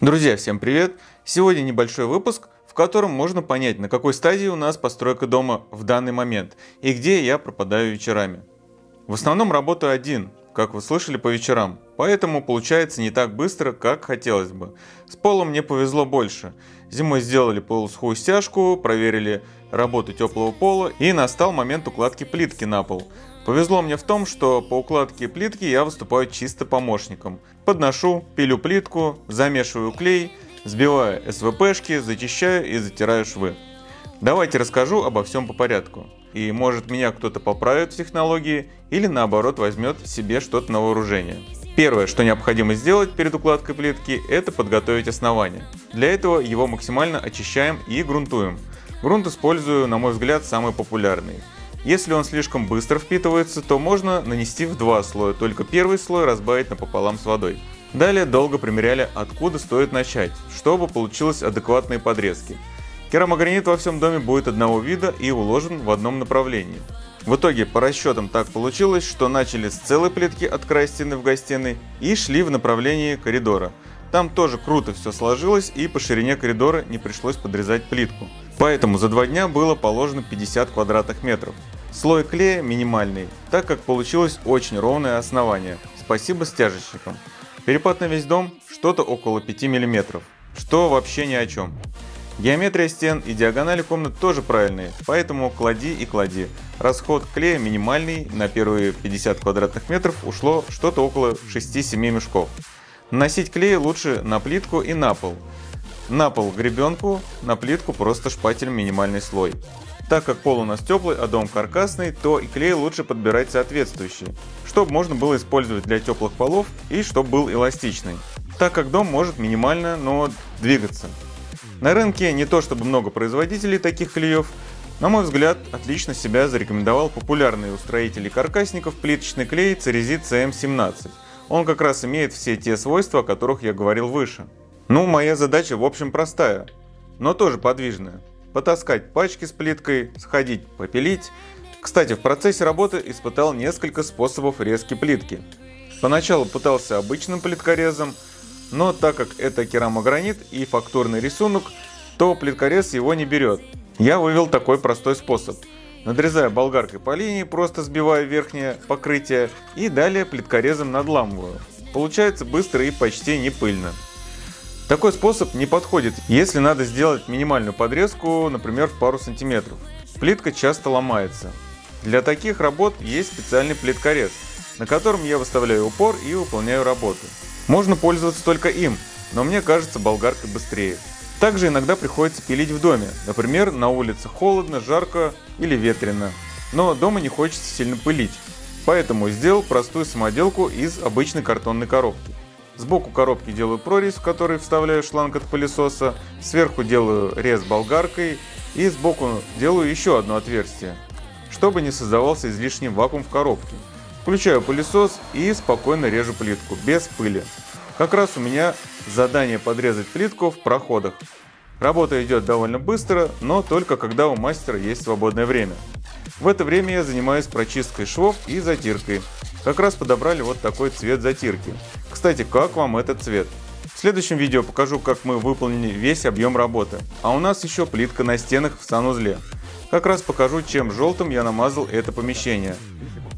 Друзья, всем привет! Сегодня небольшой выпуск, в котором можно понять, на какой стадии у нас постройка дома в данный момент и где я пропадаю вечерами. В основном работаю один, как вы слышали, по вечерам, поэтому получается не так быстро, как хотелось бы. С полом мне повезло больше. Зимой сделали полусухую стяжку, проверили работу теплого пола и настал момент укладки плитки на пол. Повезло мне в том, что по укладке плитки я выступаю чисто помощником. Подношу, пилю плитку, замешиваю клей, сбиваю СВПшки, зачищаю и затираю швы. Давайте расскажу обо всем по порядку. И может меня кто-то поправит в технологии или наоборот возьмет себе что-то на вооружение. Первое, что необходимо сделать перед укладкой плитки, это подготовить основание. Для этого его максимально очищаем и грунтуем. Грунт использую, на мой взгляд, самый популярный. Если он слишком быстро впитывается, то можно нанести в два слоя, только первый слой разбавить напополам с водой. Далее долго примеряли, откуда стоит начать, чтобы получилось адекватные подрезки. Керамогранит во всем доме будет одного вида и уложен в одном направлении. В итоге по расчетам так получилось, что начали с целой плитки от края стены в гостиной и шли в направлении коридора. Там тоже круто все сложилось и по ширине коридора не пришлось подрезать плитку. Поэтому за два дня было положено 50 квадратных метров. Слой клея минимальный, так как получилось очень ровное основание. Спасибо стяжечникам. Перепад на весь дом что-то около 5 мм, что вообще ни о чем. Геометрия стен и диагонали комнат тоже правильные, поэтому клади и клади. Расход клея минимальный, на первые 50 квадратных метров ушло что-то около 6-7 мешков. Наносить клей лучше на плитку и на пол. На пол гребенку, на плитку просто шпателем минимальный слой. Так как пол у нас теплый, а дом каркасный, то и клей лучше подбирать соответствующий, чтобы можно было использовать для теплых полов и чтобы был эластичный, так как дом может минимально, но двигаться. На рынке не то чтобы много производителей таких клеев, на мой взгляд, отлично себя зарекомендовал популярный у строителей каркасников плиточный клей Церезит CM17. Он как раз имеет все те свойства, о которых я говорил выше. Ну, моя задача в общем простая, но тоже подвижная. Потаскать пачки с плиткой, сходить попилить. Кстати, в процессе работы испытал несколько способов резки плитки. Поначалу пытался обычным плиткорезом, но так как это керамогранит и фактурный рисунок, то плиткорез его не берет. Я вывел такой простой способ. Надрезаю болгаркой по линии, просто сбиваю верхнее покрытие и далее плиткорезом надламываю. Получается быстро и почти не пыльно. Такой способ не подходит, если надо сделать минимальную подрезку, например, в пару сантиметров. Плитка часто ломается. Для таких работ есть специальный плиткорез, на котором я выставляю упор и выполняю работу. Можно пользоваться только им, но мне кажется, болгарка быстрее. Также иногда приходится пилить в доме, например, на улице холодно, жарко или ветрено, но дома не хочется сильно пылить, поэтому сделал простую самоделку из обычной картонной коробки. Сбоку коробки делаю прорезь, в которой вставляю шланг от пылесоса, сверху делаю рез болгаркой и сбоку делаю еще одно отверстие, чтобы не создавался излишний вакуум в коробке. Включаю пылесос и спокойно режу плитку, без пыли. Как раз у меня задание подрезать плитку в проходах. Работа идет довольно быстро, но только когда у мастера есть свободное время. В это время я занимаюсь прочисткой швов и затиркой. Как раз подобрали вот такой цвет затирки. Кстати, как вам этот цвет? В следующем видео покажу, как мы выполнили весь объем работы. А у нас еще плитка на стенах в санузле. Как раз покажу, чем желтым я намазал это помещение.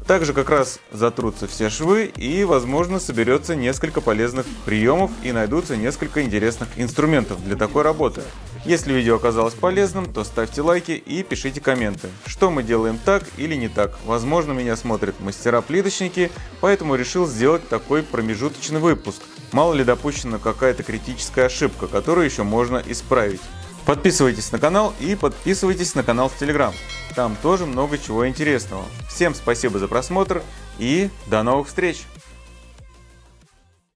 Также как раз затрутся все швы и, возможно, соберется несколько полезных приемов и найдутся несколько интересных инструментов для такой работы. Если видео оказалось полезным, то ставьте лайки и пишите комменты, что мы делаем так или не так. Возможно, меня смотрят мастера-плиточники, поэтому решил сделать такой промежуточный выпуск. Мало ли допущена какая-то критическая ошибка, которую еще можно исправить. Подписывайтесь на канал и подписывайтесь на канал в Telegram. Там тоже много чего интересного. Всем спасибо за просмотр и до новых встреч!